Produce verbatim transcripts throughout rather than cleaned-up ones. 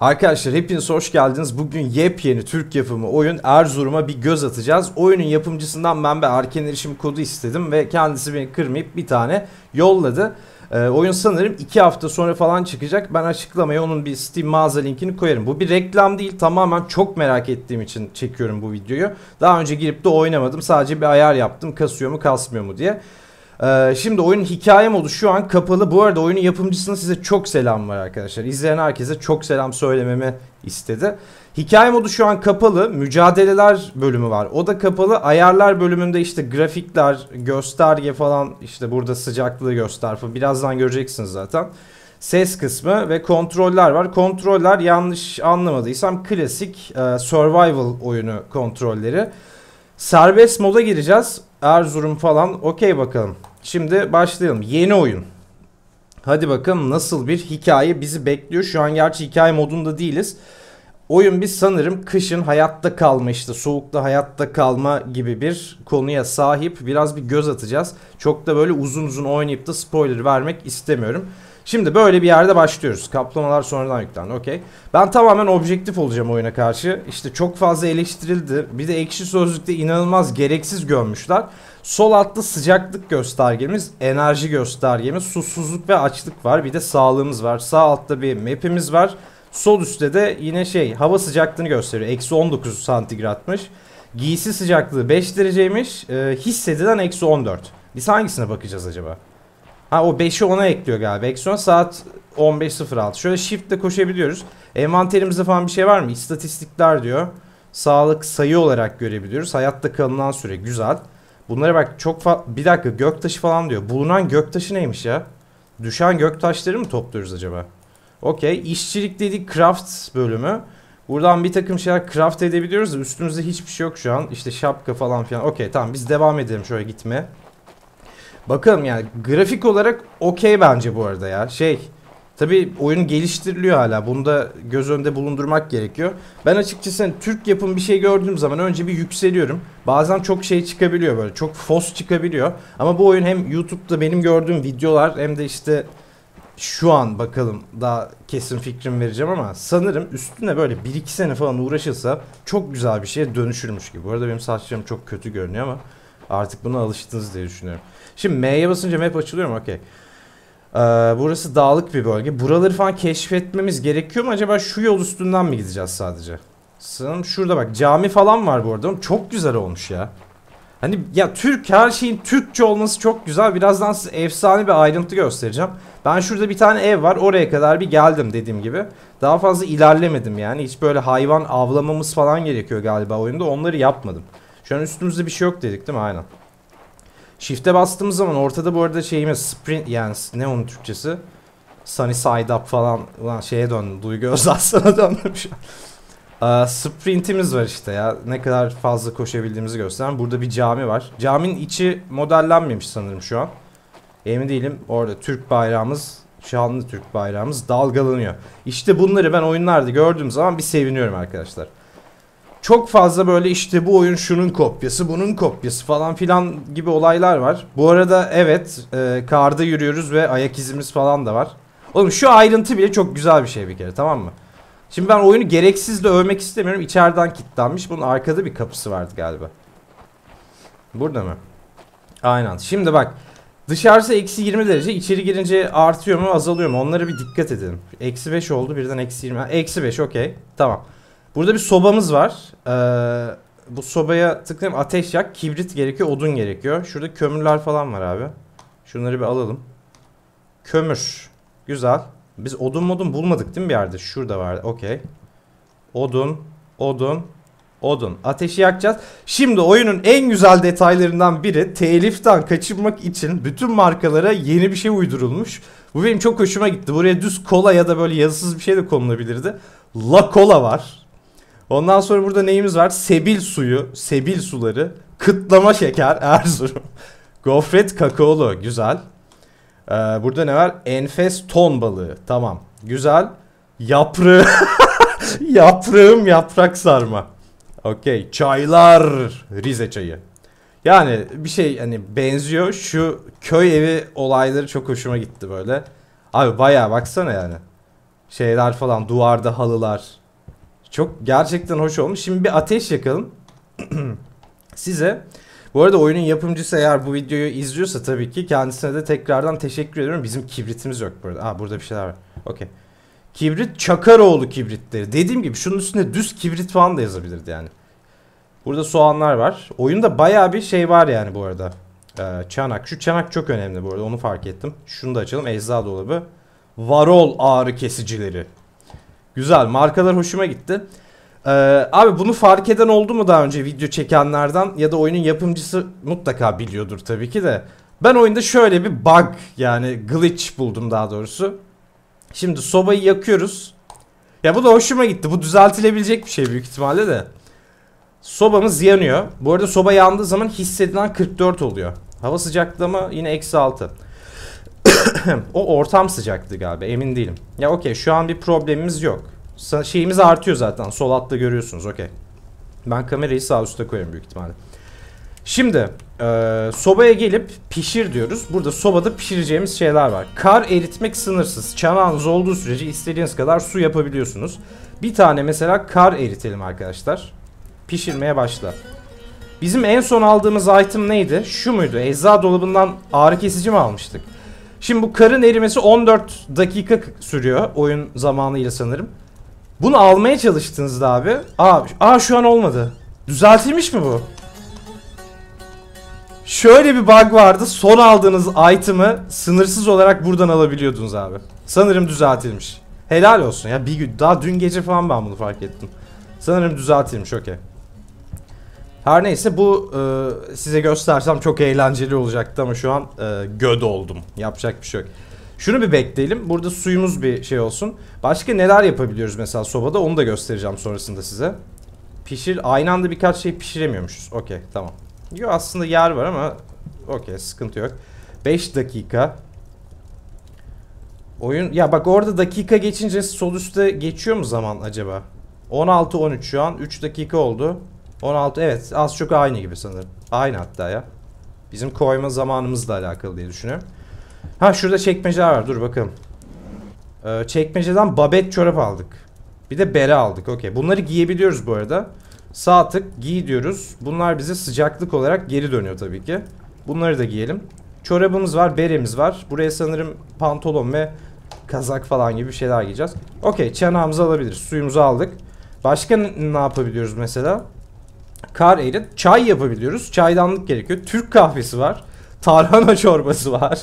Arkadaşlar hepiniz hoş geldiniz. Bugün yepyeni Türk yapımı oyun Erzurum'a bir göz atacağız. Oyunun yapımcısından ben bir erken erişim kodu istedim ve kendisi beni kırmayıp bir tane yolladı. Ee, oyun sanırım iki hafta sonra falan çıkacak. Ben açıklamaya onun bir Steam mağaza linkini koyarım. Bu bir reklam değil, tamamen çok merak ettiğim için çekiyorum bu videoyu. Daha önce girip de oynamadım, sadece bir ayar yaptım kasıyor mu kasmıyor mu diye. Şimdi oyunun hikaye modu şu an kapalı. Bu arada oyunun yapımcısının size çok selam var arkadaşlar. İzleyen herkese çok selam söylememi istedi. Hikaye modu şu an kapalı. Mücadeleler bölümü var. O da kapalı. Ayarlar bölümünde işte grafikler, gösterge falan, işte burada sıcaklığı göster falan. Birazdan göreceksiniz zaten. Ses kısmı ve kontroller var. Kontroller yanlış anlamadıysam klasik survival oyunu kontrolleri. Serbest moda gireceğiz. Erzurum falan. Okey bakalım. Şimdi başlayalım. Yeni oyun. Hadi bakalım nasıl bir hikaye bizi bekliyor. Şu an gerçi hikaye modunda değiliz. Oyun biz sanırım kışın hayatta kalma, işte soğukta hayatta kalma gibi bir konuya sahip. Biraz bir göz atacağız. Çok da böyle uzun uzun oynayıp da spoiler vermek istemiyorum. Şimdi böyle bir yerde başlıyoruz. Kaplamalar sonradan yüklendi. Okey. Ben tamamen objektif olacağım oyuna karşı. İşte çok fazla eleştirildi. Bir de Ekşi Sözlük'te inanılmaz gereksiz gömmüşler. Sol altta sıcaklık göstergemiz, enerji göstergemiz, susuzluk ve açlık var. Bir de sağlığımız var. Sağ altta bir map'imiz var. Sol üstte de yine şey, hava sıcaklığını gösteriyor. eksi on dokuz santigratmış. Giysi sıcaklığı beş dereceymiş. E, hissedilen eksi on dört. Biz hangisine bakacağız acaba? Ha, o beşi ona ekliyor galiba. Eksi on saat on beş sıfır altı. Şöyle shift'le koşabiliyoruz. Envanterimizde falan bir şey var mı? İstatistikler diyor. Sağlık sayı olarak görebiliyoruz. Hayatta kalınan süre. Güzel. Bunlara bak çok fa... Bir dakika, göktaşı falan diyor. Bulunan göktaşı neymiş ya? Düşen göktaşları mı topluyoruz acaba? Okey. İşçilik dedik, craft bölümü. Buradan bir takım şeyler craft edebiliyoruz da üstümüzde hiçbir şey yok şu an. İşte şapka falan filan. Okey tamam, biz devam edelim şöyle gitmeye. Bakalım yani grafik olarak okey bence bu arada ya. Şey tabi oyun geliştiriliyor hala. Bunu da göz önünde bulundurmak gerekiyor. Ben açıkçası hani Türk yapımı bir şey gördüğüm zaman önce bir yükseliyorum. Bazen çok şey çıkabiliyor böyle. Çok fos çıkabiliyor. Ama bu oyun hem YouTube'da benim gördüğüm videolar hem de işte şu an bakalım daha kesin fikrim vereceğim ama sanırım üstüne böyle bir iki sene falan uğraşılsa çok güzel bir şeye dönüşürmüş gibi. Bu arada benim saçlarım çok kötü görünüyor ama artık buna alıştınız diye düşünüyorum. Şimdi M'ye basınca map açılıyor mu? Okey. Ee, burası dağlık bir bölge. Buraları falan keşfetmemiz gerekiyor mu? Acaba şu yol üstünden mi gideceğiz sadece? Sanırım şurada bak cami falan var bu arada. Çok güzel olmuş ya. Hani ya Türk, her şeyin Türkçe olması çok güzel. Birazdan size efsane bir ayrıntı göstereceğim. Ben şurada bir tane ev var. Oraya kadar bir geldim dediğim gibi. Daha fazla ilerlemedim yani. Hiç böyle hayvan avlamamız falan gerekiyor galiba oyunda. Onları yapmadım. Şu an üstümüzde bir şey yok dedik değil mi? Aynen. Shift'e bastığımız zaman ortada bu arada şeyimiz sprint, yani ne onun Türkçesi? Sunny side up falan. Ulan şeye döndüm. Duygu Özaslan'a döndüm şu an. Uh, sprintimiz var işte ya. Ne kadar fazla koşabildiğimizi gösteren. Burada bir cami var. Caminin içi modellenmemiş sanırım şu an. Emin değilim. Orada Türk bayrağımız, şanlı Türk bayrağımız dalgalanıyor. İşte bunları ben oyunlarda gördüğüm zaman bir seviniyorum arkadaşlar. Çok fazla böyle işte bu oyun şunun kopyası, bunun kopyası falan filan gibi olaylar var. Bu arada evet e, karda yürüyoruz ve ayak izimiz falan da var. Oğlum şu ayrıntı bile çok güzel bir şey bir kere, tamam mı? Şimdi ben oyunu gereksiz de övmek istemiyorum. İçeriden kilitlenmiş. Bunun arkada bir kapısı vardı galiba. Burada mı? Aynen. Şimdi bak dışarısı eksi yirmi derece, içeri girince artıyor mu azalıyor mu? Onlara bir dikkat edelim. eksi beş oldu birden eksi yirmi. eksi beş okey tamam. Burada bir sobamız var. Ee, bu sobaya tıklayayım, ateş yak, kibrit gerekiyor, odun gerekiyor. Şurada kömürler falan var abi. Şunları bir alalım. Kömür. Güzel. Biz odun modun bulmadık değil mi bir yerde? Şurada vardı. Okey. Odun, odun, odun. Ateşi yakacağız. Şimdi oyunun en güzel detaylarından biri, teliften kaçınmak için bütün markalara yeni bir şey uydurulmuş. Bu benim çok hoşuma gitti. Buraya düz kola ya da böyle yazısız bir şey de konulabilirdi. La kola var. Ondan sonra burada neyimiz var? Sebil suyu, sebil suları, kıtlama şeker, Erzurum, gofret kakaolu, güzel. Ee, burada ne var? Enfes ton balığı, tamam, güzel. Yaprı, yaprığım yaprak sarma. Okey, çaylar, Rize çayı. Yani bir şey hani benziyor, şu köy evi olayları çok hoşuma gitti böyle. Abi bayağı baksana yani. şeyler falan, duvarda halılar. Çok gerçekten hoş olmuş. Şimdi bir ateş yakalım. Size, bu arada oyunun yapımcısı eğer bu videoyu izliyorsa tabii ki kendisine de tekrardan teşekkür ediyorum. Bizim kibritimiz yok burada. Aa, burada bir şeyler var. Okey. Kibrit, Çakıroğlu kibritleri. Dediğim gibi şunun üstüne düz kibrit falan da yazabilirdi yani. Burada soğanlar var. Oyunda bayağı bir şey var yani bu arada. Ee, çanak. Şu çanak çok önemli bu arada. Onu fark ettim. Şunu da açalım. Eczacı dolabı. Varol ağrı kesicileri. Güzel. Markalar hoşuma gitti. Ee, abi bunu fark eden oldu mu daha önce video çekenlerden? Ya da oyunun yapımcısı mutlaka biliyordur tabii ki de. Ben oyunda şöyle bir bug, yani glitch buldum daha doğrusu. Şimdi sobayı yakıyoruz. Ya bu da hoşuma gitti. Bu düzeltilebilecek bir şey büyük ihtimalle de. Sobamız yanıyor. Bu arada soba yandığı zaman hissedilen kırk dört oluyor. Hava sıcaklığı ama yine eksi altı. O ortam sıcaklığı galiba, emin değilim. Ya okey, şu an bir problemimiz yok. Şeyimiz artıyor zaten. Sol altta görüyorsunuz, okey. Ben kamerayı sağ üstte koyarım büyük ihtimalle. Şimdi e, sobaya gelip pişir diyoruz. Burada sobada pişireceğimiz şeyler var. Kar eritmek sınırsız. Çanağınız olduğu sürece istediğiniz kadar su yapabiliyorsunuz. Bir tane mesela kar eritelim arkadaşlar. Pişirmeye başla. Bizim en son aldığımız item neydi? Şu muydu? Eczacı dolabından ağrı kesici mi almıştık? Şimdi bu karın erimesi on dört dakika sürüyor. Oyun zamanıyla sanırım. Bunu almaya çalıştığınızda abi. Aa, aa şu an olmadı. Düzeltilmiş mi bu? Şöyle bir bug vardı. Son aldığınız item'ı sınırsız olarak buradan alabiliyordunuz abi. Sanırım düzeltilmiş. Helal olsun ya. Bir gün, daha dün gece falan ben bunu fark ettim. Sanırım düzeltilmiş, okey. Her neyse, bu e, size göstersem çok eğlenceli olacaktı ama şu an e, göd oldum. Yapacak bir şey yok. Şunu bir bekleyelim. Burada suyumuz bir şey olsun. Başka neler yapabiliyoruz mesela sobada, onu da göstereceğim sonrasında size. Pişir, aynı anda birkaç şey pişiremiyormuşuz. Okey, tamam. Yok aslında yer var ama okey, sıkıntı yok. beş dakika. Oyun ya bak, orada dakika geçince sol üstte geçiyor mu zaman acaba? on altı on üç şu an. üç dakika oldu. on altı, evet, az çok aynı gibi sanırım. Aynı hatta ya. Bizim koyma zamanımızla alakalı diye düşünüyorum. Ha, şurada çekmeceler var, dur bakalım. Ee, çekmeceden babet çorap aldık. Bir de bere aldık, okey. Bunları giyebiliyoruz bu arada. Sağ tık giy diyoruz. Bunlar bize sıcaklık olarak geri dönüyor tabii ki. Bunları da giyelim. Çorabımız var, beremiz var. Buraya sanırım pantolon ve kazak falan gibi şeyler giyeceğiz. Okey, çanağımızı alabiliriz. Suyumuzu aldık. Başka ne yapabiliyoruz mesela? Kar erit. Çay yapabiliyoruz. Çaydanlık gerekiyor. Türk kahvesi var. Tarhana çorbası var.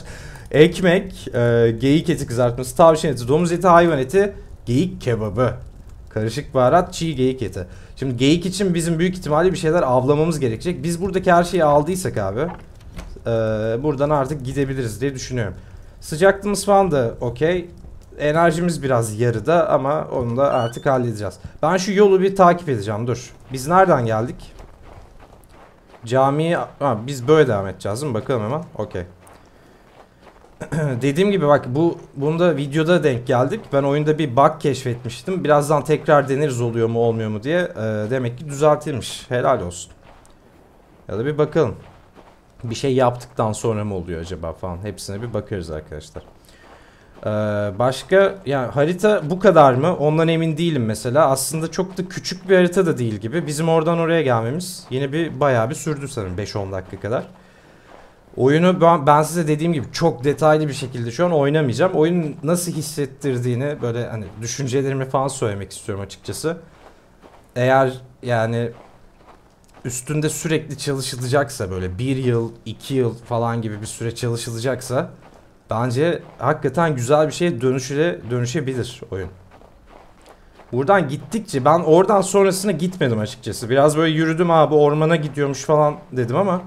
Ekmek. E, geyik eti kızartması. Tavşan eti. Domuz eti. Hayvan eti. Geyik kebabı. Karışık baharat. Çiğ geyik eti. Şimdi geyik için bizim büyük ihtimalle bir şeyler avlamamız gerekecek. Biz buradaki her şeyi aldıysak abi. E, buradan artık gidebiliriz diye düşünüyorum. Sıcaklığımız falan da okey. Enerjimiz biraz yarıda ama onu da artık halledeceğiz. Ben şu yolu bir takip edeceğim. Dur. Biz nereden geldik? Camiye... Ha, biz böyle devam edeceğiz değil mi? Bakalım hemen. Okey. Dediğim gibi bak, bu bunda videoda denk geldik. Ben oyunda bir bug keşfetmiştim. Birazdan tekrar deneriz oluyor mu olmuyor mu diye. Ee, demek ki düzeltilmiş. Helal olsun. Ya da bir bakalım. Bir şey yaptıktan sonra mı oluyor acaba falan. Hepsine bir bakarız arkadaşlar. Ee, başka yani harita bu kadar mı? Ondan emin değilim mesela. Aslında çok da küçük bir harita da değil gibi. Bizim oradan oraya gelmemiz yine bir bayağı bir sürdü sanırım, beş on dakika kadar. Oyunu ben, ben size dediğim gibi çok detaylı bir şekilde şu an oynamayacağım. Oyun nasıl hissettirdiğini, böyle hani düşüncelerimi falan söylemek istiyorum açıkçası. Eğer yani üstünde sürekli çalışılacaksa, böyle bir yıl, iki yıl falan gibi bir süre çalışılacaksa, bence hakikaten güzel bir şeye dönüşüle, dönüşebilir oyun. Buradan gittikçe, ben oradan sonrasına gitmedim açıkçası. Biraz böyle yürüdüm abi, ormana gidiyormuş falan dedim ama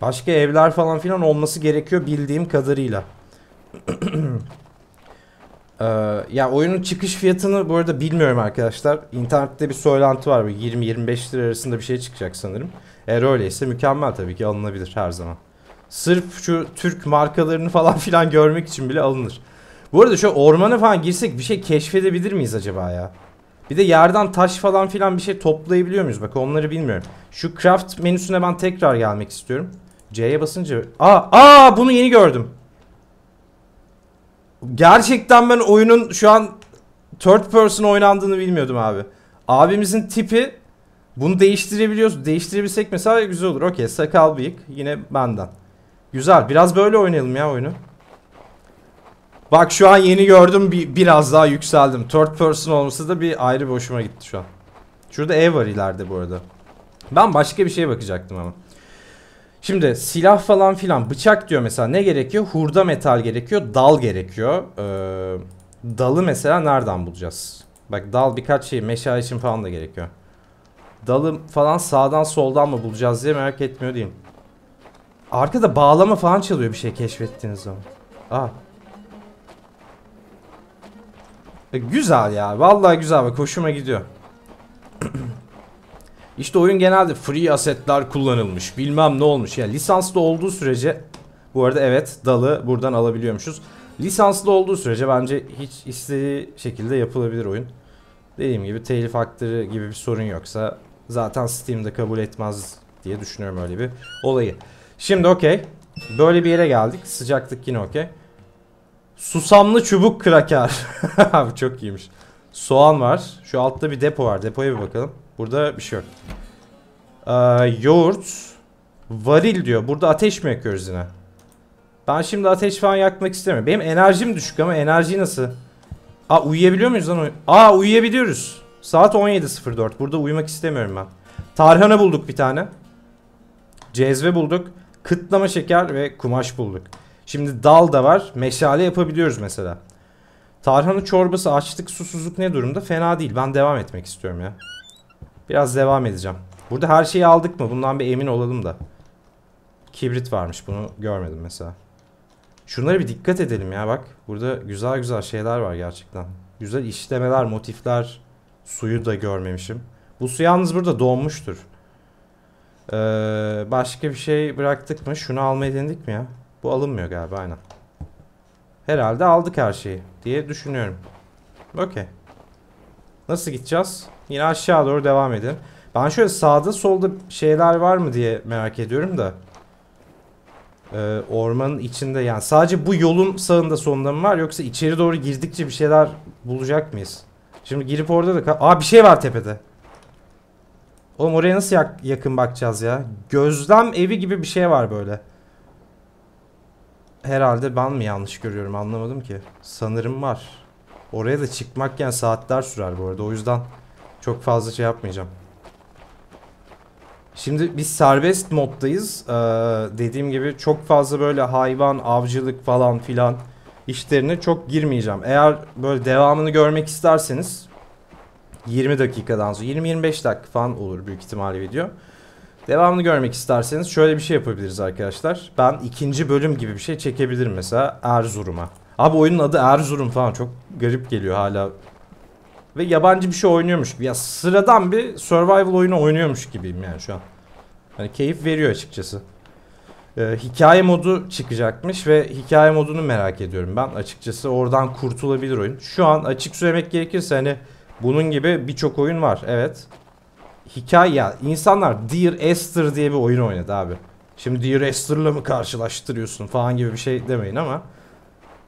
başka evler falan filan olması gerekiyor bildiğim kadarıyla. ee, ya oyunun çıkış fiyatını bu arada bilmiyorum arkadaşlar. İnternette bir söylenti var, yirmi yirmi beş lira arasında bir şey çıkacak sanırım. Eğer öyleyse mükemmel, tabii ki alınabilir her zaman. Sırf şu Türk markalarını falan filan görmek için bile alınır. Bu arada şu ormana falan girsek bir şey keşfedebilir miyiz acaba ya? Bir de yerden taş falan filan bir şey toplayabiliyor muyuz? Bak onları bilmiyorum. Şu craft menüsüne ben tekrar gelmek istiyorum. C'ye basınca... Aa, aa bunu yeni gördüm. Gerçekten ben oyunun şu an third person oynandığını bilmiyordum abi. Abimizin tipi, bunu değiştirebiliyoruz. Değiştirebilsek mesela güzel olur. Okey, sakal bıyık yine benden. Güzel, biraz böyle oynayalım ya oyunu. Bak şu an yeni gördüm, bir, biraz daha yükseldim. Third person olması da bir ayrı bir hoşuma gitti şu an. Şurada ev var ileride bu arada. Ben başka bir şeye bakacaktım ama. Şimdi silah falan filan, bıçak diyor mesela, ne gerekiyor? Hurda metal gerekiyor, dal gerekiyor. Ee, dalı mesela nereden bulacağız? Bak dal birkaç şey, meşale için falan da gerekiyor. Dalı falan sağdan soldan mı bulacağız diye merak etmiyor diyeyim. Arkada bağlama falan çalıyor, bir şey keşfettiğiniz zaman. Aa. E, güzel ya, vallahi güzel, bak hoşuma gidiyor. İşte oyun genelde free assetler kullanılmış, bilmem ne olmuş. Yani lisanslı olduğu sürece, bu arada evet dalı buradan alabiliyormuşuz. Lisanslı olduğu sürece bence hiç istediği şekilde yapılabilir oyun. Dediğim gibi telif hakları gibi bir sorun yoksa zaten Steam'de kabul etmez diye düşünüyorum öyle bir olayı. Şimdi okey, böyle bir yere geldik, sıcaklık yine okey. Susamlı çubuk kraker. Abi çok iyiymiş. Soğan var, şu altta bir depo var, depoya bir bakalım. Burada bir şey yok. Ee, yoğurt. Varil diyor. Burada ateş mi yakıyoruz yine? Ben şimdi ateş falan yakmak istemiyorum. Benim enerjim düşük ama enerjiyi nasıl? Aa uyuyabiliyor muyuz lan? Aa uyuyabiliyoruz. Saat on yedi sıfır dört. Burada uyumak istemiyorum ben. Tarhana bulduk bir tane. Cezve bulduk. Kıtlama şeker ve kumaş bulduk. Şimdi dal da var. Meşale yapabiliyoruz mesela. Tarhana çorbası, açlık, susuzluk ne durumda? Fena değil. Ben devam etmek istiyorum ya. Biraz devam edeceğim. Burada her şeyi aldık mı? Bundan bir emin olalım da. Kibrit varmış. Bunu görmedim mesela. Şunlara bir dikkat edelim ya bak. Burada güzel güzel şeyler var gerçekten. Güzel işlemeler, motifler. Suyu da görmemişim. Bu su yalnız burada donmuştur. Ee, başka bir şey bıraktık mı? Şunu almayı denedik mi ya? Bu alınmıyor galiba, aynen. Herhalde aldık her şeyi diye düşünüyorum. Okey. Nasıl gideceğiz? Yine aşağı doğru devam edin. Ben şöyle sağda solda şeyler var mı diye merak ediyorum da. Ee, ormanın içinde yani sadece bu yolun sağında sonunda mı var, yoksa içeri doğru girdikçe bir şeyler bulacak mıyız? Şimdi girip orada da... Aa bir şey var tepede. Oğlum oraya nasıl yak yakın bakacağız ya? Gözlem evi gibi bir şey var böyle. Herhalde ben mi yanlış görüyorum, anlamadım ki. Sanırım var. Oraya da çıkmak yani saatler sürer bu arada, o yüzden... Çok fazla şey yapmayacağım. Şimdi biz serbest moddayız. Ee, dediğim gibi çok fazla böyle hayvan, avcılık falan filan işlerine çok girmeyeceğim. Eğer böyle devamını görmek isterseniz yirmi dakikadan sonra, yirmi yirmi beş dakika falan olur büyük ihtimalle video. Devamını görmek isterseniz şöyle bir şey yapabiliriz arkadaşlar. Ben ikinci bölüm gibi bir şey çekebilirim mesela Erzurum'a. Abi oyunun adı Erzurum falan, çok garip geliyor hala. Ve yabancı bir şey oynuyormuş gibi. Ya sıradan bir survival oyunu oynuyormuş gibiyim yani şu an. Hani keyif veriyor açıkçası. Ee, hikaye modu çıkacakmış ve hikaye modunu merak ediyorum ben. Açıkçası oradan kurtulabilir oyun. Şu an açık söylemek gerekirse hani bunun gibi birçok oyun var. Evet. Hikaye ya. İnsanlar Dear Esther diye bir oyun oynadı abi. Şimdi Dear Esther'la mı karşılaştırıyorsun falan gibi bir şey demeyin ama.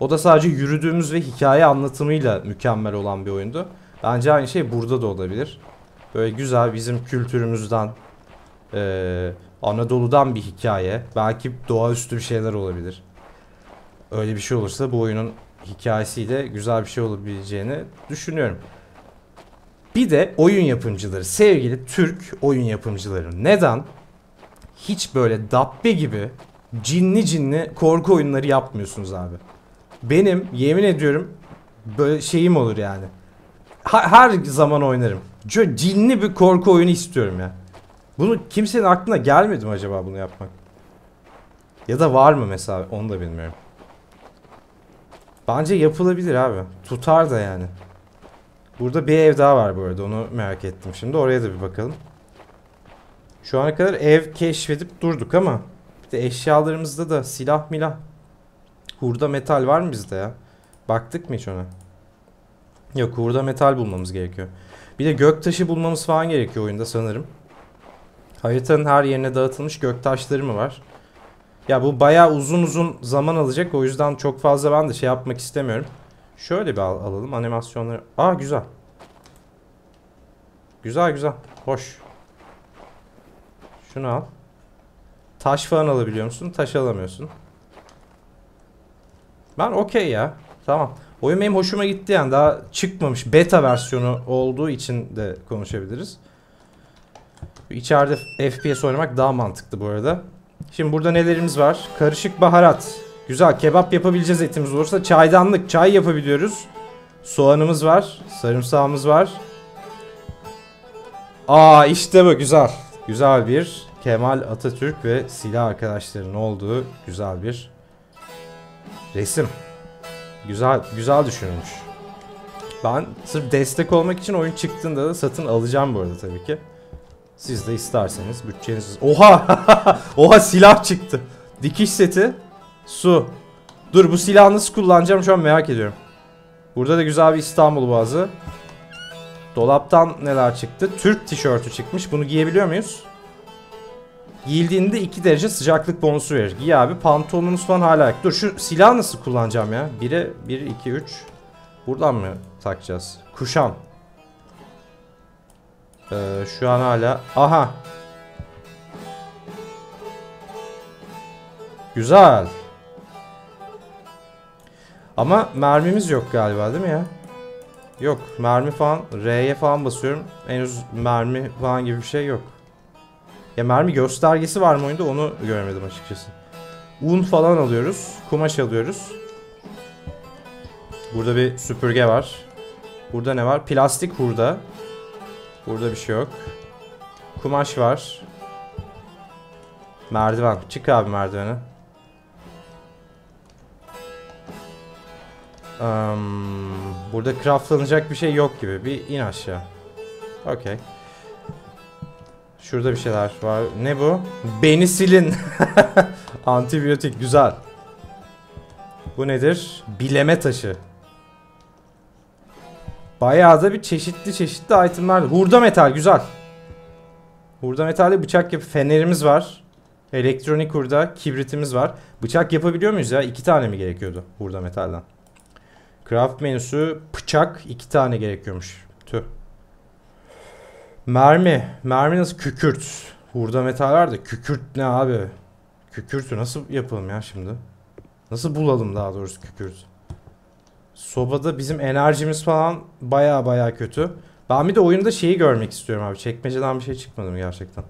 O da sadece yürüdüğümüz ve hikaye anlatımıyla mükemmel olan bir oyundu. Bence aynı şey burada da olabilir. Böyle güzel bizim kültürümüzden, e, Anadolu'dan bir hikaye. Belki doğaüstü bir şeyler olabilir. Öyle bir şey olursa bu oyunun hikayesiyle güzel bir şey olabileceğini düşünüyorum. Bir de oyun yapımcıları. Sevgili Türk oyun yapımcıları. Neden hiç böyle Dabbe gibi cinli cinli korku oyunları yapmıyorsunuz abi? Benim yemin ediyorum böyle şeyim olur yani. Her zaman oynarım. Cinli bir korku oyunu istiyorum ya. Bunu kimsenin aklına gelmedi mi acaba bunu yapmak? Ya da var mı mesela, onu da bilmiyorum. Bence yapılabilir abi. Tutar da yani. Burada bir ev daha var bu arada, onu merak ettim şimdi. Oraya da bir bakalım. Şu ana kadar ev keşfedip durduk ama bir de eşyalarımızda da silah milah, hurda metal var mı bizde ya? Baktık mı hiç ona? Yok, hurda metal bulmamız gerekiyor. Bir de göktaşı bulmamız falan gerekiyor oyunda sanırım. Haritanın her yerine dağıtılmış göktaşları mı var? Ya bu bayağı uzun uzun zaman alacak. O yüzden çok fazla ben de şey yapmak istemiyorum. Şöyle bir al alalım animasyonları. Aa güzel. Güzel güzel. Hoş. Şunu al. Taş falan alabiliyor musun? Taş alamıyorsun. Ben okey ya. Tamam. Oyun benim hoşuma gitti yani. Daha çıkmamış. Beta versiyonu olduğu için de konuşabiliriz. İçeride F P S oynamak daha mantıklı bu arada. Şimdi burada nelerimiz var? Karışık baharat. Güzel. Kebap yapabileceğiz etimiz olursa. Çaydanlık. Çay yapabiliyoruz. Soğanımız var. Sarımsağımız var. Aa işte bu. Güzel. Güzel bir Kemal Atatürk ve silah arkadaşlarının olduğu güzel bir resim. Güzel güzel düşünülmüş. Ben sırf destek olmak için oyun çıktığında da satın alacağım bu arada tabii ki. Siz de isterseniz bütçeniz... Oha! Oha silah çıktı. Dikiş seti. Su. Dur bu silahı nasıl kullanacağım şu an merak ediyorum. Burada da güzel bir İstanbul Boğazı. Dolaptan neler çıktı? Türk tişörtü çıkmış. Bunu giyebiliyor muyuz? Giyildiğinde iki derece sıcaklık bonusu verir. Giy abi. Pantolonumuz falan hala. Dur şu silahı nasıl kullanacağım ya? bire bir, iki, üç. Buradan mı takacağız? Kuşam. Ee, şu an hala. Aha. Güzel. Ama mermimiz yok galiba değil mi ya? Yok. Mermi falan. R'ye falan basıyorum. Henüz mermi falan gibi bir şey yok. Ya mermi göstergesi var mı oyunda onu göremedim açıkçası. Un falan alıyoruz. Kumaş alıyoruz. Burada bir süpürge var. Burada ne var? Plastik hurda. Burada bir şey yok. Kumaş var. Merdiven. Çık abi merdivene. Um, burada craftlanacak bir şey yok gibi. Bir in aşağı. Okey. Şurada bir şeyler var. Ne bu? Beni silin. Antibiyotik. Güzel. Bu nedir? Bileme taşı. Bayağı da bir çeşitli çeşitli itemler. Hurda metal. Güzel. Hurda metalde bıçak yap. Fenerimiz var. Elektronik hurda. Kibritimiz var. Bıçak yapabiliyor muyuz ya? İki tane mi gerekiyordu hurda metalden? Craft menüsü. Bıçak. iki tane gerekiyormuş. Tüh. Mermi. Mermi nasıl? Kükürt. Hurda metal var da kükürt ne abi? Kükürtü nasıl yapalım ya şimdi? Nasıl bulalım daha doğrusu kükürt? Sobada bizim enerjimiz falan baya baya kötü. Ben bir de oyunda şeyi görmek istiyorum abi. Çekmeceden bir şey çıkmadı mı gerçekten?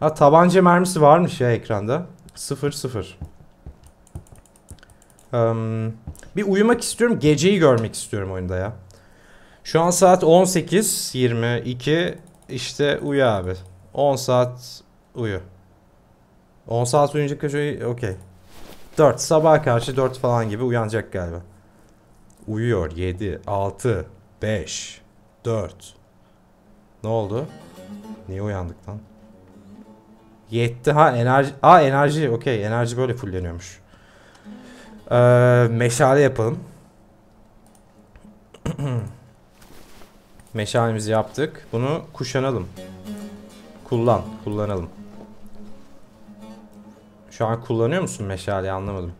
Ha tabanca mermisi varmış ya ekranda. sıfır sıfır. Um, bir uyumak istiyorum. Geceyi görmek istiyorum oyunda ya. Şu an saat on sekiz yirmi iki. İşte uyu abi. on saat uyu. on saat uyuyunca kaç uyu? Okey. dört. Sabaha karşı dört falan gibi uyanacak galiba. Uyuyor. yedi, altı, beş, dört. Ne oldu? Niye uyandık lan? Yetti. Ha enerji. Aa enerji. Okey. Enerji böyle fulleniyormuş. Ee, meşale yapalım. Meşalemizi yaptık. Bunu kuşanalım. Kullan. Kullanalım. Şu an kullanıyor musun meşaleyi? Anlamadım.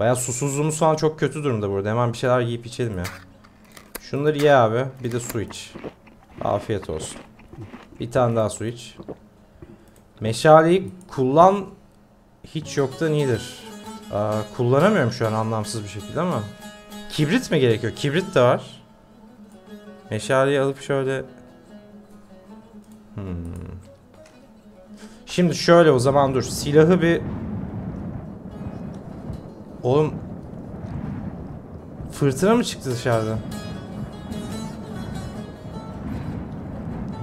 Bayağı susuzluğumuz falan çok kötü durumda burada. Hemen bir şeyler yiyip içelim ya. Şunları ye abi. Bir de su iç. Afiyet olsun. Bir tane daha su iç. Meşaleyi kullan hiç yoktan iyidir. Aa, kullanamıyorum şu an anlamsız bir şekilde ama. Kibrit mi gerekiyor? Kibrit de var. Meşaleyi alıp şöyle... Hmm. Şimdi şöyle o zaman dur. Silahı bir... Oğlum... Fırtına mı çıktı dışarıda?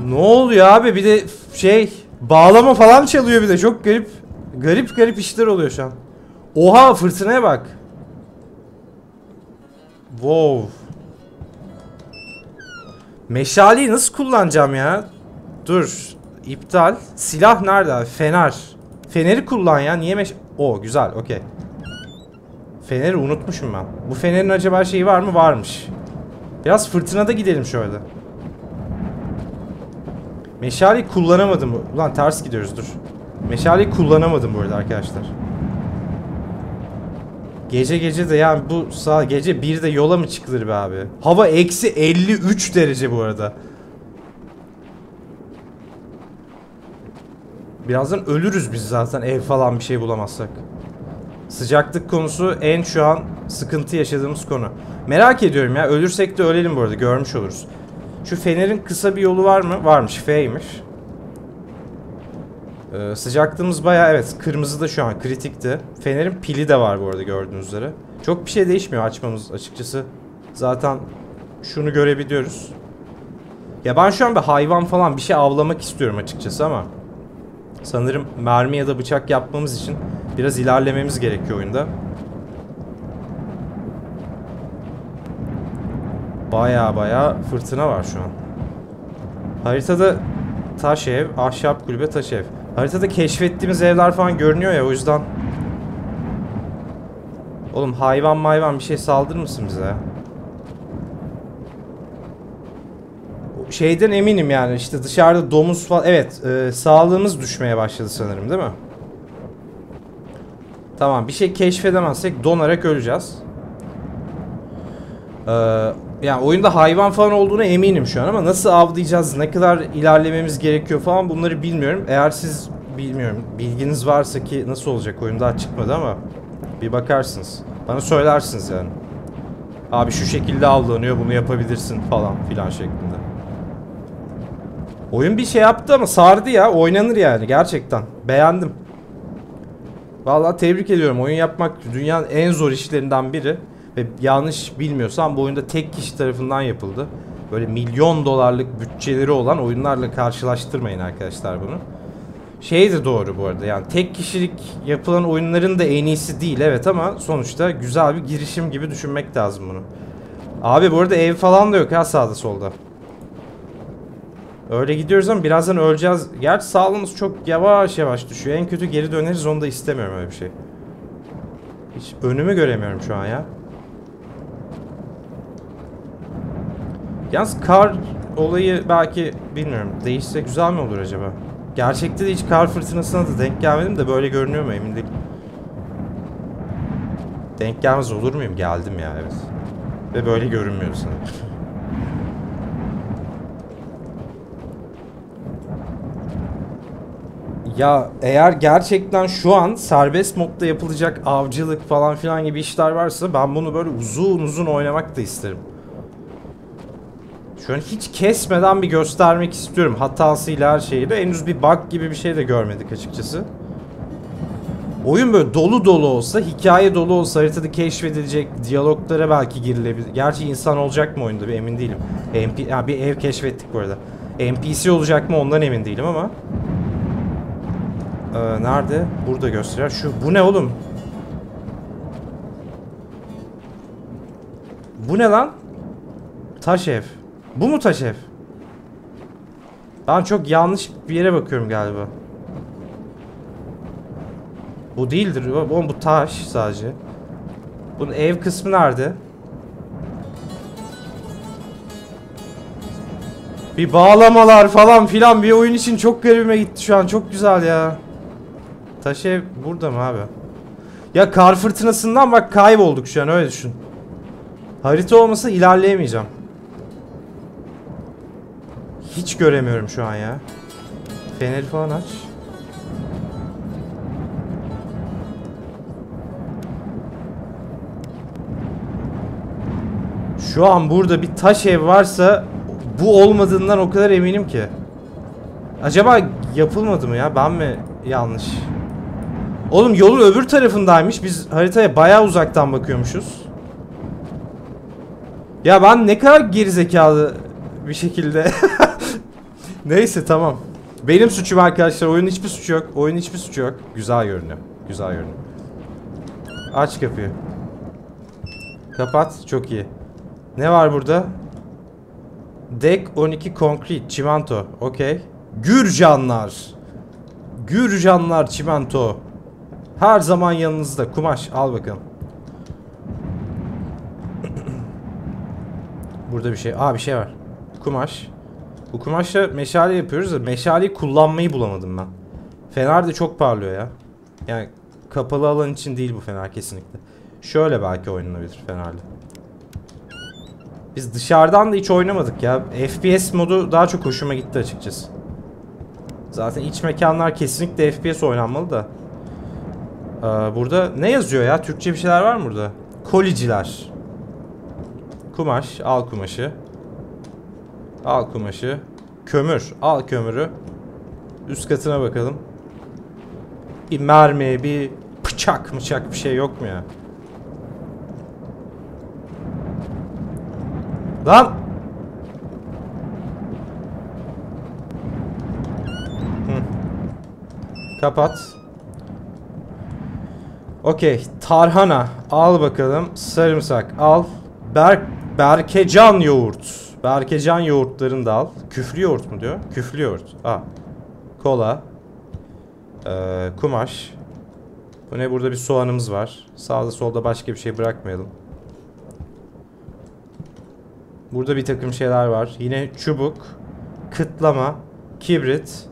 Ne oluyor abi? Bir de şey... Bağlama falan çalıyor bir de. Çok garip. Garip garip işler oluyor şu an. Oha fırtınaya bak. Wow. Meşaleyi nasıl kullanacağım ya? Dur. İptal. Silah nerede abi? Fener. Feneri kullan ya. Niye meş... Oo güzel. Okey. Feneri unutmuşum ben. Bu fenerin acaba şeyi var mı? Varmış. Biraz fırtınada gidelim şöyle. Meşaleyi kullanamadım. Ulan ters gidiyoruz dur. Meşaleyi kullanamadım bu arada arkadaşlar. Gece gece de yani bu saat gece birde yola mı çıkılır be abi? Hava eksi elli üç derece bu arada. Birazdan ölürüz biz zaten ev falan bir şey bulamazsak. Sıcaklık konusu en şu an sıkıntı yaşadığımız konu. Merak ediyorum ya, ölürsek de ölelim bu arada, görmüş oluruz. Şu fenerin kısa bir yolu var mı? Varmış, F'ymiş. Ee, sıcaklığımız bayağı, evet kırmızı da şu an kritikti. Fenerin pili de var bu arada gördüğünüz üzere. Çok bir şey değişmiyor açmamız açıkçası. Zaten şunu görebiliyoruz. Ya ben şu an bir hayvan falan bir şey avlamak istiyorum açıkçası ama sanırım mermi ya da bıçak yapmamız için biraz ilerlememiz gerekiyor oyunda. Baya baya fırtına var şu an. Haritada taş ev, ahşap kulübe, taş ev. Haritada keşfettiğimiz evler falan görünüyor ya, o yüzden. Oğlum hayvan mayvan bir şey saldırır mısın bize? Şeyden eminim yani, işte dışarıda domuz falan. Evet, e, sağlığımız düşmeye başladı sanırım değil mi? Tamam, bir şey keşfedemezsek donarak öleceğiz. Ee, yani oyunda hayvan falan olduğuna eminim şu an ama nasıl avlayacağız, ne kadar ilerlememiz gerekiyor falan bunları bilmiyorum. Eğer siz bilmiyorum bilginiz varsa, ki nasıl olacak, oyun daha çıkmadı ama bir bakarsınız. Bana söylersiniz yani. Abi şu şekilde avlanıyor, bunu yapabilirsin falan filan şeklinde. Oyun bir şey yaptı ama sardı ya, oynanır yani gerçekten. Beğendim. Vallahi tebrik ediyorum. Oyun yapmak dünyanın en zor işlerinden biri. Ve yanlış bilmiyorsam bu oyunda tek kişi tarafından yapıldı. Böyle milyon dolarlık bütçeleri olan oyunlarla karşılaştırmayın arkadaşlar bunu. Şey de doğru bu arada, yani tek kişilik yapılan oyunların da en iyisi değil evet, ama sonuçta güzel bir girişim gibi düşünmek lazım bunu. Abi bu arada ev falan da yok ha sağda solda. Öyle gidiyoruz ama birazdan öleceğiz. Gerçi sağlığımız çok yavaş yavaş düşüyor. En kötü geri döneriz, onu da istemiyorum öyle bir şey. Hiç önümü göremiyorum şu an ya. Yalnız kar olayı belki, bilmiyorum, değişse güzel mi olur acaba? Gerçekte de hiç kar fırtınasına da denk gelmedim de böyle görünüyor mu emin değilim. Denk gelmez olur muyum? Geldim ya evet. Ve böyle görünmüyor sanırım. Ya eğer gerçekten şu an serbest modda yapılacak avcılık falan filan gibi işler varsa ben bunu böyle uzun uzun oynamak da isterim. Şu an hiç kesmeden bir göstermek istiyorum hatasıyla her şeyi de. Henüz bir bug gibi bir şey de görmedik açıkçası. Oyun böyle dolu dolu olsa, hikaye dolu olsa, haritada keşfedilecek diyaloglara belki girilebilir. Gerçi insan olacak mı oyunda bir emin değilim. N P C, yani bir ev keşfettik bu arada. N P C olacak mı ondan emin değilim ama. Ee, nerede? Burada gösteriyor. Şu, bu ne oğlum? Bu ne lan? Taş ev. Bu mu taş ev? Ben çok yanlış bir yere bakıyorum galiba. Bu değildir. Oğlum bu taş sadece. Bunun ev kısmı nerede? Bir bağlamalar falan filan bir oyun için çok garibime gitti şu an. Çok güzel ya. Taş ev burada mı abi? Ya kar fırtınasından bak kaybolduk şu an, öyle düşün. Harita olmasa ilerleyemeyeceğim. Hiç göremiyorum şu an ya. Feneri falan aç. Şu an burada bir taş ev varsa bu olmadığından o kadar eminim ki. Acaba yapılmadı mı ya? Ben mi yanlış? Oğlum yolun öbür tarafındaymış. Biz haritaya bayağı uzaktan bakıyormuşuz. Ya ben ne kadar gerizekalı bir şekilde. Neyse tamam. Benim suçum arkadaşlar. Oyunun hiçbir suçu yok. Oyunun hiçbir suçu yok. Güzel görünüyor. Güzel görünüyor. Aç kapıyı. Kapat. Çok iyi. Ne var burada? Deck on iki Concrete. Çimento. Okey. Gürcanlar. Gürcanlar çimento. Her zaman yanınızda. Kumaş. Al bakalım. Burada bir şey. Aa bir şey var. Kumaş. Bu kumaşla meşale yapıyoruz da meşaleyi kullanmayı bulamadım ben. Fener de çok parlıyor ya. Yani kapalı alan için değil bu fener kesinlikle. Şöyle belki oynanabilir Fenerli. Biz dışarıdan da hiç oynamadık ya. F P S modu daha çok hoşuma gitti açıkçası. Zaten iç mekanlar kesinlikle F P S oynanmalı da. Ee, burada ne yazıyor ya? Türkçe bir şeyler var mı burada? Koliciler. Kumaş. Al kumaşı. Al kumaşı. Kömür. Al kömürü. Üst katına bakalım. Bir mermi, bir bıçak mıçak bir şey yok mu ya? Lan! Hı. Kapat. Okey. Tarhana. Al bakalım. Sarımsak. Al. Berk Berkecan yoğurt. Berkecan yoğurtlarını da al. Küflü yoğurt mu diyor? Küflü yoğurt. Aa. Kola. Ee, kumaş. Bu ne? Burada bir soğanımız var. Sağda solda başka bir şey bırakmayalım. Burada bir takım şeyler var. Yine çubuk. Kıtlama. Kibrit.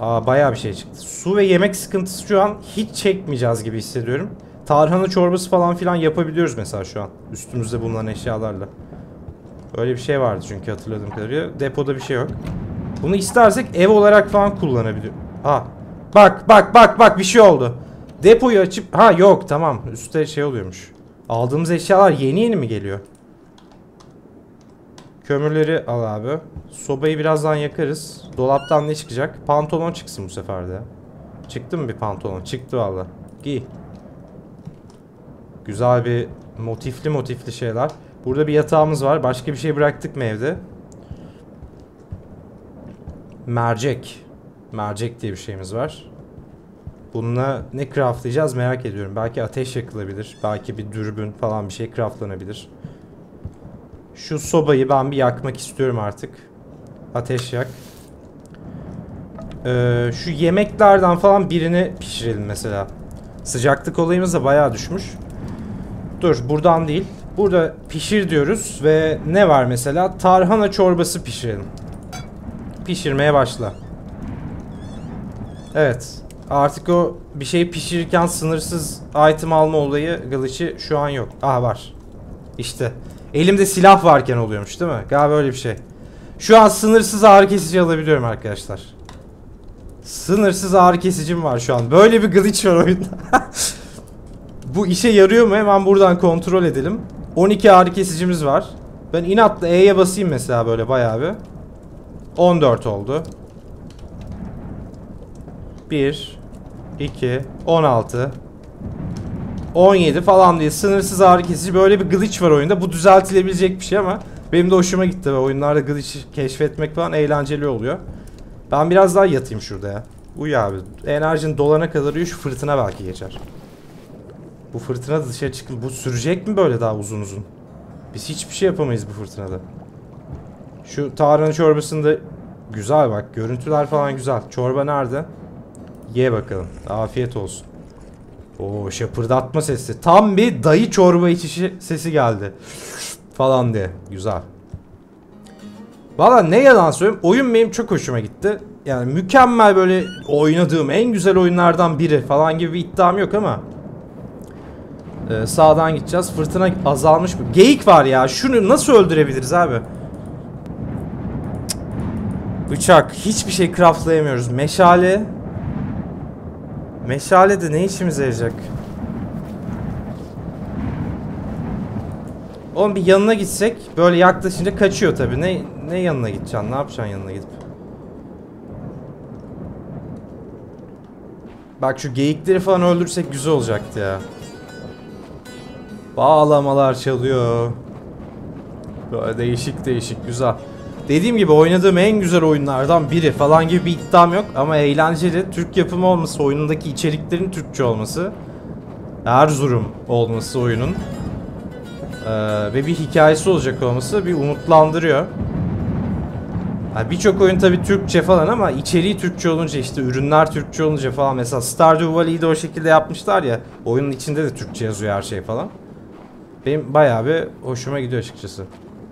Aa, bayağı bir şey çıktı. Su ve yemek sıkıntısı şu an hiç çekmeyeceğiz gibi hissediyorum. Tarhana çorbası falan filan yapabiliyoruz mesela şu an. Üstümüzde bulunan eşyalarla. Öyle bir şey vardı çünkü hatırladığım kadarıyla. Depoda bir şey yok. Bunu istersek ev olarak falan kullanabiliyoruz. Ha. Bak bak bak bak bir şey oldu. Depoyu açıp... Ha yok tamam. Üstte şey oluyormuş. Aldığımız eşyalar yeni yeni mi geliyor? Kömürleri al abi. Sobayı birazdan yakarız. Dolaptan ne çıkacak? Pantolon çıksın bu sefer de. Çıktı mı bir pantolon? Çıktı valla. Giy. Güzel bir motifli motifli şeyler. Burada bir yatağımız var. Başka bir şey bıraktık mı evde? Mercek. Mercek diye bir şeyimiz var. Bununla ne craftlayacağız merak ediyorum. Belki ateş yakılabilir. Belki bir dürbün falan bir şey craftlanabilir. Şu sobayı ben bir yakmak istiyorum artık. Ateş yak. Ee, şu yemeklerden falan birini pişirelim mesela. Sıcaklık olayımız da bayağı düşmüş. Dur buradan değil. Burada pişir diyoruz ve ne var mesela? Tarhana çorbası pişirelim. Pişirmeye başla. Evet. Artık o bir şeyi pişirirken sınırsız item alma olayı glitch'i şu an yok. Aha var. İşte. Elimde silah varken oluyormuş değil mi? Galiba öyle bir şey. Şu an sınırsız ağrı kesici alabiliyorum arkadaşlar. Sınırsız ağrı kesicim var şu an. Böyle bir glitch var oyunda. Bu işe yarıyor mu? Hemen buradan kontrol edelim. on iki ağrı kesicimiz var. Ben inatla E'ye basayım mesela böyle bayağı bir. on dört oldu. bir, iki, on altı, on yedi falan diye sınırsız ağrı kesici. Böyle bir glitch var oyunda. Bu düzeltilebilecek bir şey ama benim de hoşuma gitti. Ve oyunlarda glitch'i keşfetmek falan eğlenceli oluyor. Ben biraz daha yatayım şurada ya. Uyu abi. Enerjin dolana kadar uyu, şu fırtına belki geçer. Bu fırtına da dışarı çıkın. Bu sürecek mi böyle daha uzun uzun? Biz hiçbir şey yapamayız bu fırtınada. Şu tarhana çorbasında güzel bak. Görüntüler falan güzel. Çorba nerede? Ye bakalım. Afiyet olsun. Oo, şapırdatma sesi. Tam bir dayı çorba içişi sesi geldi. Falan diye. Güzel. Valla ne yalan söyleyeyim. Oyun benim çok hoşuma gitti. Yani mükemmel, böyle oynadığım en güzel oyunlardan biri falan gibi bir iddiam yok ama. Ee, sağdan gideceğiz. Fırtına azalmış mı? Geyik var ya. Şunu nasıl öldürebiliriz abi? Bıçak. Hiçbir şey craftlayamıyoruz. Meşale. Meşale de ne işimize yarayacak? Oğlum bir yanına gitsek. Böyle yaklaşınca kaçıyor tabii. Ne, ne yanına gideceksin? Ne yapacaksın yanına gidip? Bak şu geyikleri falan öldürsek güzel olacaktı ya. Bağlamalar çalıyor. Böyle değişik değişik güzel. Dediğim gibi oynadığım en güzel oyunlardan biri falan gibi bir iddiam yok. Ama eğlenceli. Türk yapımı olması, oyunundaki içeriklerin Türkçe olması. Erzurum olması oyunun. Ee, ve bir hikayesi olacak olması bir umutlandırıyor. Yani birçok oyun tabii Türkçe falan ama içeriği Türkçe olunca, işte ürünler Türkçe olunca falan. Mesela Stardew Valley'i de o şekilde yapmışlar ya. Oyunun içinde de Türkçe yazıyor her şey falan. Benim bayağı bir hoşuma gidiyor açıkçası.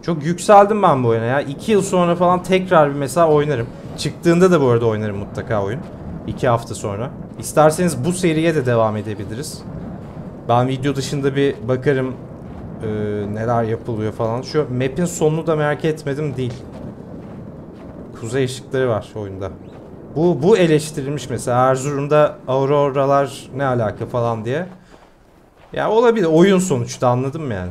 Çok yükseldim ben bu oyuna ya. iki yıl sonra falan tekrar bir mesela oynarım. Çıktığında da bu arada oynarım mutlaka oyun. iki hafta sonra. İsterseniz bu seriye de devam edebiliriz. Ben video dışında bir bakarım e, neler yapılıyor falan. Şu map'in sonunu da merak etmedim değil. Kuzey ışıkları var oyunda. Bu, bu eleştirilmiş mesela. Erzurum'da Aurora'lar ne alaka falan diye. Ya olabilir. Oyun sonuçta, anladım yani.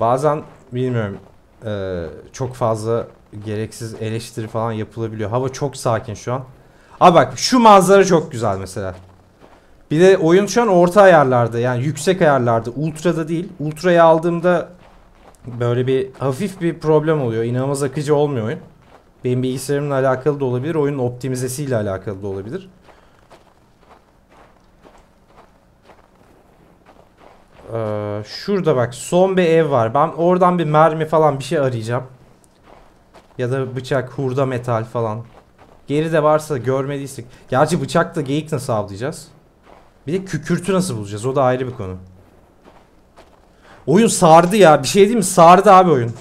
Bazen bilmiyorum e, çok fazla gereksiz eleştiri falan yapılabiliyor. Hava çok sakin şu an. Aa bak şu manzara çok güzel mesela. Bir de oyun şu an orta ayarlarda, yani yüksek ayarlarda. Ultra'da değil. Ultra'yı aldığımda böyle bir hafif bir problem oluyor. İnanılmaz akıcı olmuyor oyun. Benim bilgisayarımla alakalı da olabilir. Oyunun optimizesiyle alakalı da olabilir. Ee, şurada bak son bir ev var. Ben oradan bir mermi falan bir şey arayacağım. Ya da bıçak, hurda metal falan. Geride varsa görmediysek. Gerçi bıçakla geyik nasıl avlayacağız? Bir de kükürtü nasıl bulacağız? O da ayrı bir konu. Oyun sardı ya. Bir şey diyeyim mi? Sardı abi oyun.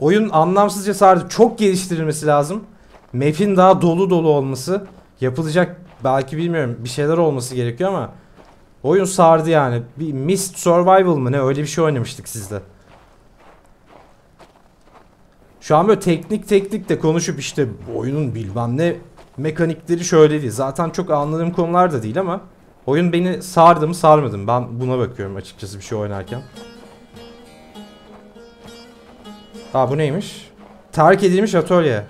Oyun anlamsızca sardı. Çok geliştirilmesi lazım. Map'in daha dolu dolu olması. Yapılacak belki bilmiyorum bir şeyler olması gerekiyor ama oyun sardı yani. Bir Mist Survival mı ne? Öyle bir şey oynamıştık sizde. Şu an böyle teknik teknik de konuşup işte oyunun bilmem ne mekanikleri şöyle değil. Zaten çok anladığım konular da değil ama oyun beni sardı mı sarmadı mı? Ben buna bakıyorum açıkçası bir şey oynarken. Aa bu neymiş? Terk edilmiş atölye.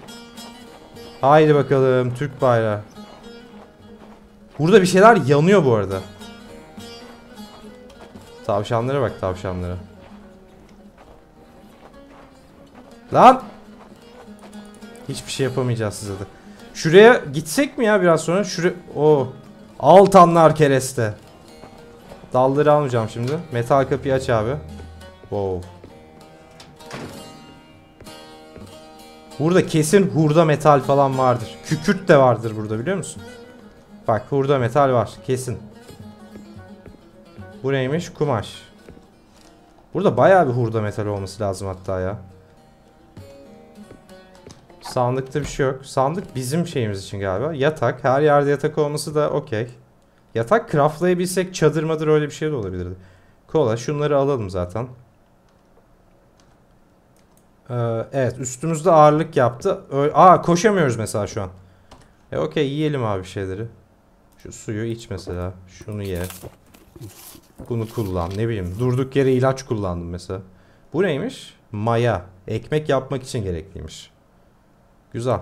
Haydi bakalım Türk bayrağı. Burada bir şeyler yanıyor bu arada. Tavşanlara bak, tavşanlara. Lan! Hiçbir şey yapamayacağız size de. Şuraya gitsek mi ya biraz sonra? Şuraya... Oo. Altanlar kereste. Dalları almayacağım şimdi. Metal kapıyı aç abi. Wow. Burada kesin hurda metal falan vardır. Kükürt de vardır burada biliyor musun? Bak hurda metal var kesin. Bu neymiş? Kumaş. Burada bayağı bir hurda metal olması lazım hatta ya. Sandıkta bir şey yok. Sandık bizim şeyimiz için galiba. Yatak. Her yerde yatak olması da okey. Yatak craftlayabilsek çadır madır öyle bir şey de olabilirdi. Kola. Şunları alalım zaten. Ee, evet. Üstümüzde ağırlık yaptı. Öyle... Aa koşamıyoruz mesela şu an. E okey. Yiyelim abi şeyleri. Şu suyu iç mesela. Şunu ye. Bunu kullan. Ne bileyim. Durduk yere ilaç kullandım mesela. Bu neymiş? Maya. Ekmek yapmak için gerekliymiş. Güzel.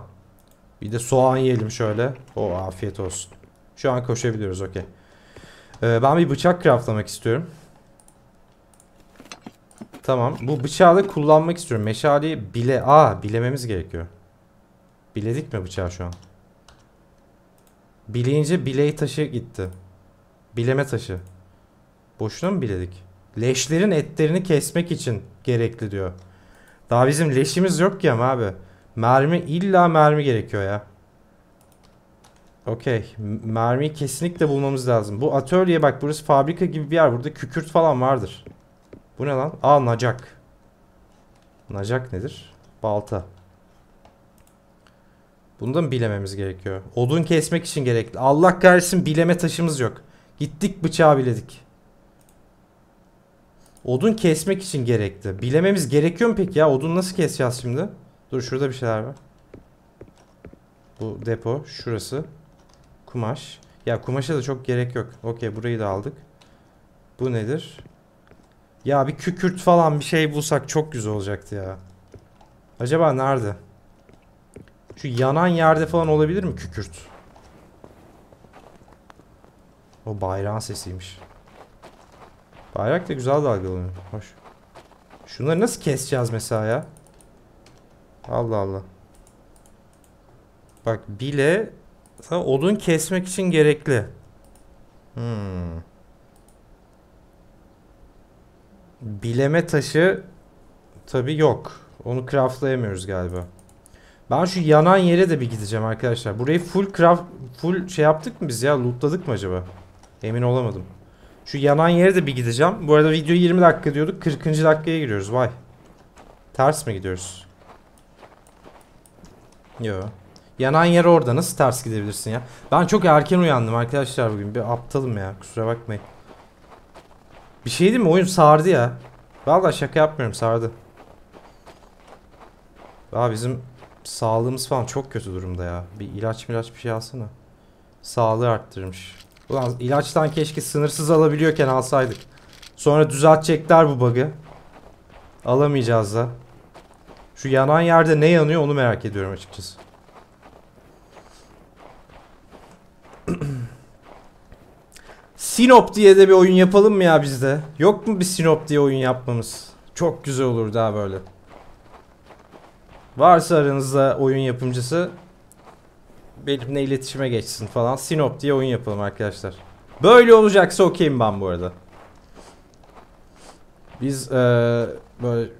Bir de soğan yiyelim şöyle. O afiyet olsun. Şu an koşabiliyoruz okey. Ee, ben bir bıçak craftlamak istiyorum. Tamam. Bu bıçağı da kullanmak istiyorum. Meşaleyi bile... Aa bilememiz gerekiyor. Biledik mi bıçağı şu an? Bileyince bileği taşı gitti. Bileme taşı. Boşuna mı biledik? Leşlerin etlerini kesmek için gerekli diyor. Daha bizim leşimiz yok ki ama abi. Mermi, illa mermi gerekiyor ya. Okey. Mermiyi kesinlikle bulmamız lazım. Bu atölye bak burası fabrika gibi bir yer. Burada kükürt falan vardır. Bu ne lan? Aa nacak. Nacak nedir? Balta. Bunu da mı bilememiz gerekiyor? Odun kesmek için gerekli. Allah kahretsin bileme taşımız yok. Gittik bıçağı biledik. Odun kesmek için gerekli. Bilememiz gerekiyor mu peki ya? Odun nasıl keseceğiz şimdi? Dur şurada bir şeyler var. Bu depo. Şurası. Kumaş. Ya kumaşa da çok gerek yok. Okey burayı da aldık. Bu nedir? Ya bir kükürt falan bir şey bulsak çok güzel olacaktı ya. Acaba nerede? Şu yanan yerde falan olabilir mi kükürt? O bayrağın sesiymiş. Bayrak da güzel dalgalanıyor. Hoş. Şunları nasıl keseceğiz mesela ya? Allah Allah. Bak bile odun kesmek için gerekli. Hmm. Bileme taşı tabi yok. Onu craftlayamıyoruz galiba. Ben şu yanan yere de bir gideceğim arkadaşlar. Burayı full craft full şey yaptık mı biz ya? Lootladık mı acaba? Emin olamadım. Şu yanan yere de bir gideceğim. Bu arada video yirmi dakika diyorduk. kırkıncı dakikaya giriyoruz. Vay. Ters mi gidiyoruz? Yo. Yanan yere orada nasıl ters gidebilirsin ya? Ben çok erken uyandım arkadaşlar bugün. Bir aptalım ya, kusura bakmayın. Bir şey değil mi? Oyun sardı ya. Vallahi şaka yapmıyorum, sardı. Aa, bizim sağlığımız falan çok kötü durumda ya. Bir ilaç milaç bir şey alsana. Sağlığı arttırmış. Ulan ilaçtan keşke sınırsız alabiliyorken alsaydık. Sonra düzeltecekler bu bug'ı. Alamayacağız da. Şu yanan yerde ne yanıyor onu merak ediyorum açıkçası. Sinop diye de bir oyun yapalım mı ya bizde? Yok mu bir Sinop diye oyun yapmamız? Çok güzel olur daha böyle. Varsa aranızda oyun yapımcısı benimle iletişime geçsin falan. Sinop diye oyun yapalım arkadaşlar. Böyle olacaksa okeyim ben bu arada. Biz ee, böyle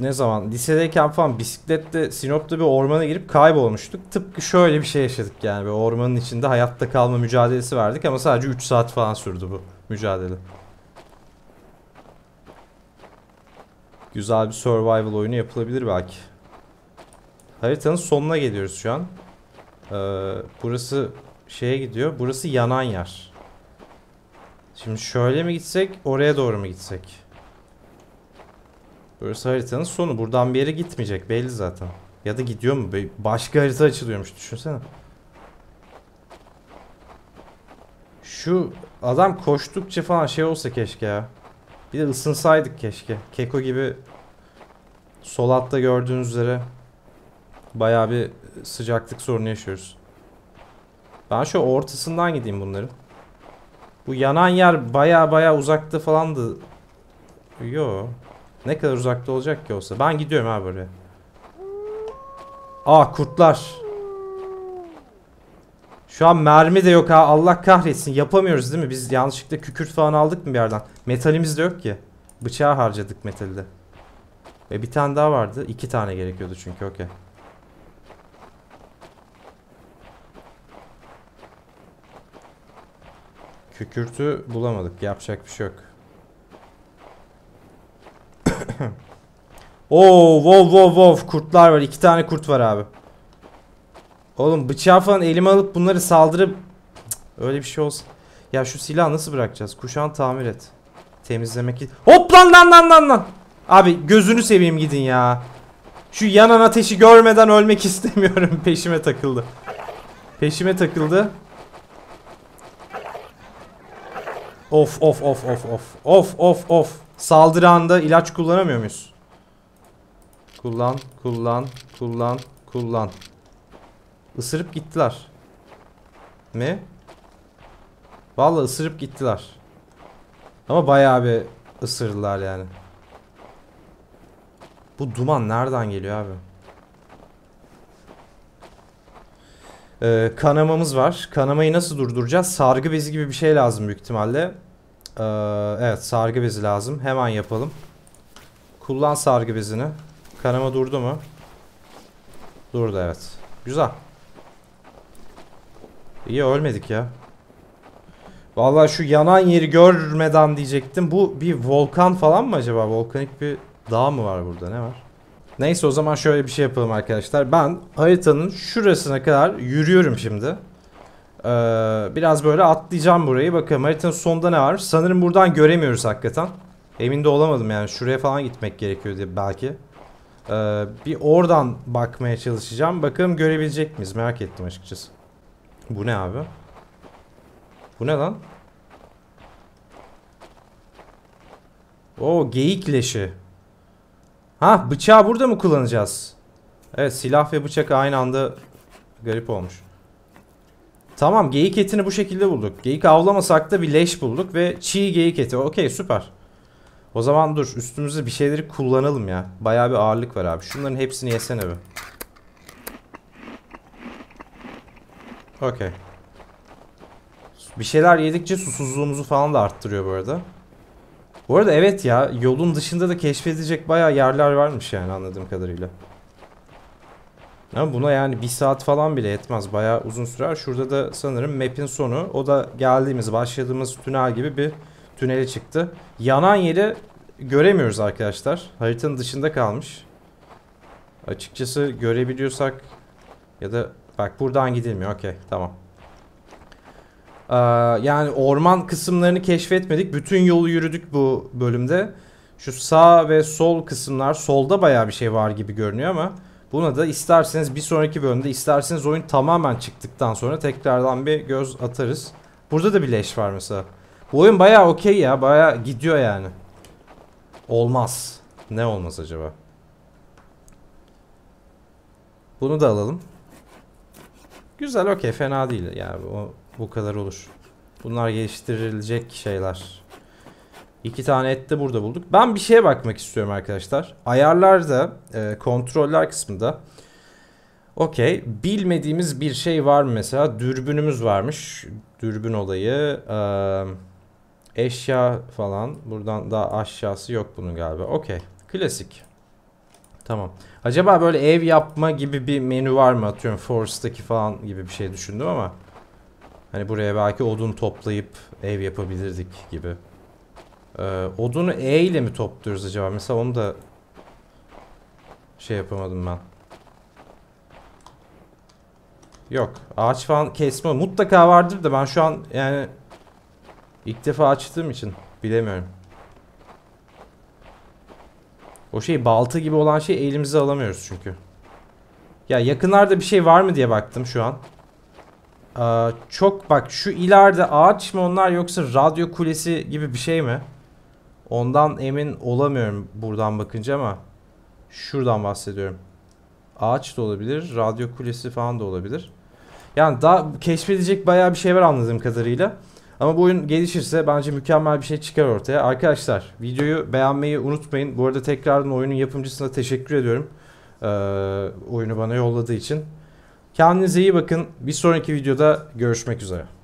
ne zaman lisedeyken falan bisikletle Sinop'ta bir ormana girip kaybolmuştuk. Tıpkı şöyle bir şey yaşadık yani. Böyle ormanın içinde hayatta kalma mücadelesi verdik ama sadece üç saat falan sürdü bu mücadele. Güzel bir survival oyunu yapılabilir belki. Haritanın sonuna geliyoruz şu an. Ee, burası şeye gidiyor. Burası yanan yer. Şimdi şöyle mi gitsek, oraya doğru mu gitsek? Burası haritanın sonu. Buradan bir yere gitmeyecek belli zaten. Ya da gidiyor mu? Başka harita açılıyormuş. Düşünsene. Şu adam koştukça falan şey olsa keşke ya. Bir de ısınsaydık keşke. Keko gibi sol altta gördüğünüz üzere bayağı bir sıcaklık sorunu yaşıyoruz. Ben şu ortasından gideyim bunların. Bu yanan yer bayağı bayağı uzakta falandı. Yo. Ne kadar uzakta olacak ki olsa. Ben gidiyorum abi oraya. Aa, kurtlar. Şu an mermi de yok ha. Allah kahretsin. Yapamıyoruz değil mi? Biz yanlışlıkla kükürt falan aldık mı bir yerden? Metalimiz de yok ki. Bıçağı harcadık metali de. Ve bir tane daha vardı. İki tane gerekiyordu çünkü. Okey. Kükürtü bulamadık. Yapacak bir şey yok. Oo, wow wow wow, kurtlar var. İki tane kurt var abi. Oğlum bıçağı falan elime alıp bunları saldırıp cık, öyle bir şey olsun. Ya şu silahı nasıl bırakacağız? Kuşağını tamir et. Temizlemek. Hop lan lan lan lan lan. Abi gözünü seveyim gidin ya. Şu yanan ateşi görmeden ölmek istemiyorum. Peşime takıldı. Peşime takıldı. Of of of of of. Of of of. Saldıranda ilaç kullanamıyor muyuz? Kullan, kullan, kullan, kullan. Isırıp gittiler. Ne? Vallahi ısırıp gittiler. Ama bayağı bir ısırdılar yani. Bu duman nereden geliyor abi? Ee, kanamamız var. Kanamayı nasıl durduracağız? Sargı bezi gibi bir şey lazım büyük ihtimalle. Ee, evet, sargı bezi lazım. Hemen yapalım. Kullan sargı bezini. Kanama durdu mu? Durdu, evet. Güzel. İyi, ölmedik ya. Vallahi şu yanan yeri görmeden diyecektim. Bu bir volkan falan mı acaba? Volkanik bir dağ mı var burada? Ne var? Neyse, o zaman şöyle bir şey yapalım arkadaşlar. Ben haritanın şurasına kadar yürüyorum şimdi. Ee, biraz böyle atlayacağım burayı. Bakalım haritanın sonunda ne var? Sanırım buradan göremiyoruz hakikaten. Emin de olamadım yani. Şuraya falan gitmek gerekiyor diye belki. Ee, bir oradan bakmaya çalışacağım. Bakalım görebilecek miyiz? Merak ettim açıkçası. Bu ne abi? Bu ne lan? Oo, geyik leşi. Ha, bıçağı burada mı kullanacağız? Evet, silah ve bıçak aynı anda garip olmuş. Tamam, geyik etini bu şekilde bulduk. Geyik avlamasak da bir leş bulduk ve çiğ geyik eti. Okey, süper. O zaman dur, üstümüzde bir şeyleri kullanalım ya. Bayağı bir ağırlık var abi. Şunların hepsini yesene be. Okey. Bir şeyler yedikçe susuzluğumuzu falan da arttırıyor bu arada. Bu arada evet ya, yolun dışında da keşfedilecek bayağı yerler varmış yani anladığım kadarıyla. Ama buna yani bir saat falan bile yetmez. Bayağı uzun sürer. Şurada da sanırım map'in sonu. O da geldiğimiz, başladığımız tünel gibi bir tünele çıktı. Yanan yeri göremiyoruz arkadaşlar. Haritanın dışında kalmış. Açıkçası görebiliyorsak ya da Bak buradan gidilmiyor. Okey, tamam. Ee, yani orman kısımlarını keşfetmedik. Bütün yolu yürüdük bu bölümde. Şu sağ ve sol kısımlar, solda bayağı bir şey var gibi görünüyor ama buna da isterseniz bir sonraki bölümde, isterseniz oyun tamamen çıktıktan sonra tekrardan bir göz atarız. Burada da bir leş var mesela. Bu oyun bayağı okey ya, bayağı gidiyor yani. Olmaz. Ne olmaz acaba? Bunu da alalım. Güzel, okey, fena değil yani, o, bu kadar olur. Bunlar geliştirilecek şeyler. İki tane et de burada bulduk. Ben bir şeye bakmak istiyorum arkadaşlar. Ayarlarda, e, kontroller kısmında. Okey. Bilmediğimiz bir şey var mı mesela? Dürbünümüz varmış. Dürbün olayı. E, eşya falan. Buradan daha aşağısı yok bunun galiba. Okey. Klasik. Tamam. Acaba böyle ev yapma gibi bir menü var mı? Atıyorum Forest'taki falan gibi bir şey düşündüm ama. Hani buraya belki odun toplayıp ev yapabilirdik gibi. Ee, odunu E ile mi topluyoruz acaba? Mesela onu da şey yapamadım ben. Yok. Ağaç falan kesme mutlaka vardır da ben şu an yani ilk defa açtığım için bilemiyorum. O şey balta gibi olan şey elimize alamıyoruz çünkü. Ya yakınlarda bir şey var mı diye baktım şu an. Ee, çok bak şu ileride ağaç mı onlar yoksa radyo kulesi gibi bir şey mi? Ondan emin olamıyorum buradan bakınca ama şuradan bahsediyorum. Ağaç da olabilir, radyo kulesi falan da olabilir. Yani daha keşfedecek bayağı bir şey var anladığım kadarıyla. Ama bu oyun gelişirse bence mükemmel bir şey çıkar ortaya. Arkadaşlar videoyu beğenmeyi unutmayın. Bu arada tekrardan oyunun yapımcısına teşekkür ediyorum. Ee, oyunu bana yolladığı için. Kendinize iyi bakın. Bir sonraki videoda görüşmek üzere.